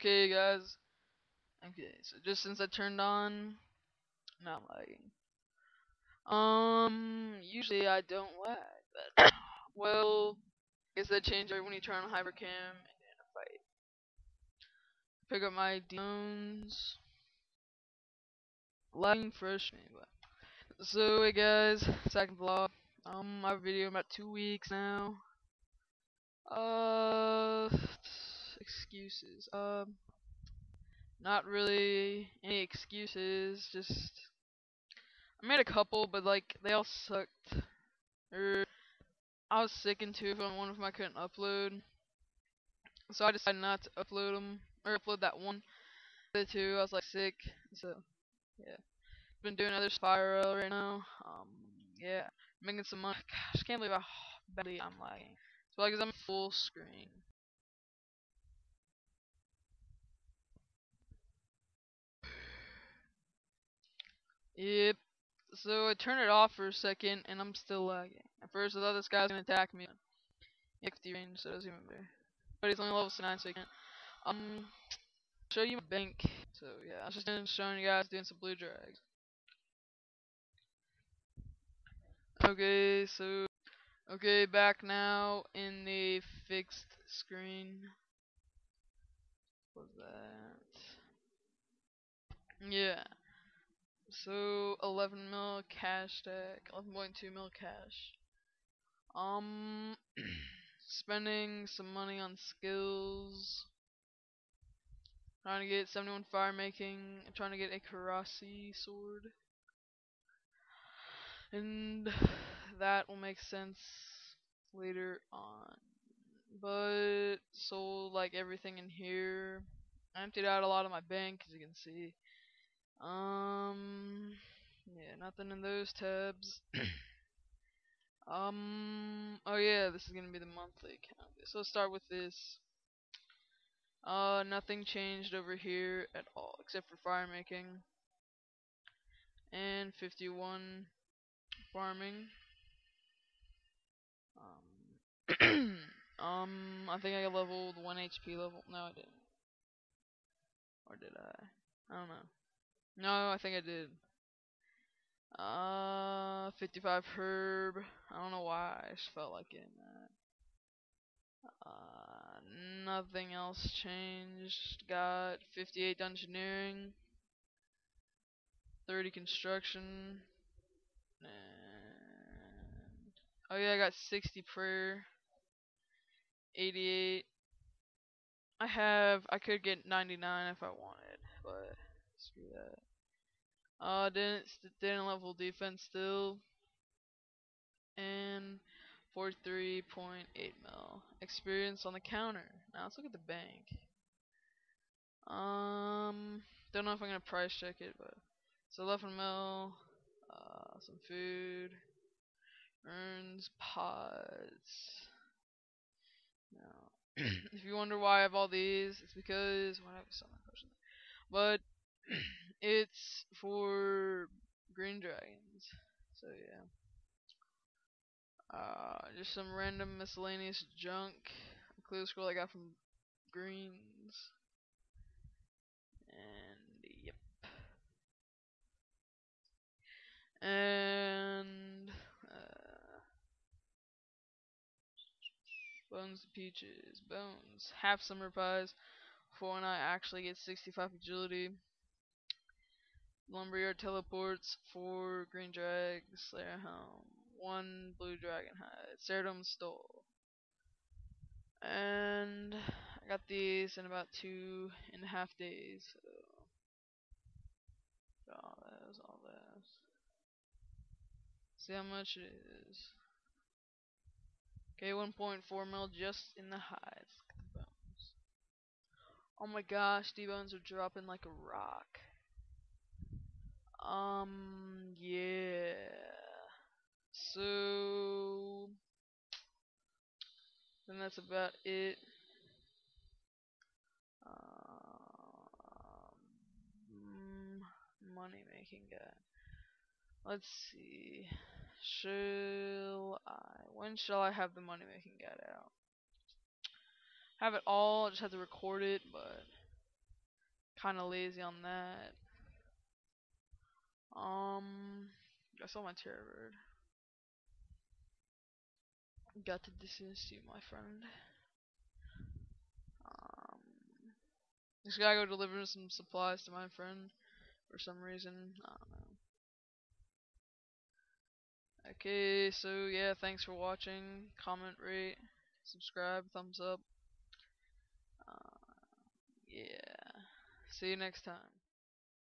Okay, guys. Okay, so just since I turned on, not lagging. Usually I don't lag, but well, I guess that changes when you turn on hypercam and in a fight. Pick up my D bones. Lagging fresh, anyway. So hey guys, second vlog. My video in about 2 weeks now. Excuses. Not really any excuses. Just I made a couple, but like they all sucked. I was sick in two of them. One of them I couldn't upload, so I decided not to upload them or upload that one. The two I was like sick, so yeah. Been doing another spiral right now. Yeah, making some money. Gosh, can't believe how badly I'm lagging. It's probably because I'm full screen. Yep. So I turned it off for a second, and I'm still lagging. At first, I thought this guy was gonna attack me. Yeah, 50 range, so it doesn't even matter. But he's only level 9, so he can't. Show you my bank. So yeah, I was just showing you guys doing some blue drags. Okay, so back now in the fixed screen. What was that? Yeah. So 11 mil cash deck, 11.2 mil cash. Spending some money on skills. Trying to get 71 fire making. I'm trying to get a Karasi sword. And that will make sense later on. But sold like everything in here. I emptied out a lot of my bank, as you can see. Yeah, nothing in those tabs. Oh yeah, this is gonna be the monthly account. So let's start with this. Nothing changed over here at all, except for fire making. And 51 farming. I think I leveled 1 HP level. No, I didn't. Or did I? I don't know. No, I think I did. 55 herb. I don't know why I just felt like getting that. Nothing else changed. Got 58 engineering, 30 construction, and oh yeah, I got 60 prayer, 88. I could get 99 if I wanted, but screw that. Didn't level defense still, and 43.8 mil experience on the counter. Now let's look at the bank. Don't know if I'm gonna price check it, but so 11 mil, some food, urns, pods. Now, if you wonder why I have all these, it's because well, I have so many questions, but it's for green dragons, so yeah. Just some random miscellaneous junk, a clue scroll I got from greens, and yep. And Bones to Peaches, Bones, half summer pies, for when I actually get 65 agility. Lumberyard teleports, 4 green drags, Slayer Helm, 1 blue dragon hide, Saradomin stole. And I got these in about 2.5 days, so all that. See how much it is. Okay, 1.4 mil just in the hides. Bones. Oh my gosh, D bones are dropping like a rock. Yeah. So then that's about it. Money making guy. Let's see. When shall I have the money making guy out? Have it all, I just have to record it, but kind of lazy on that. I saw my terror bird. Got to distance you, my friend. Just gotta go deliver some supplies to my friend for some reason. I don't know. Okay, so yeah, thanks for watching. Comment, rate, subscribe, thumbs up. Yeah. See you next time.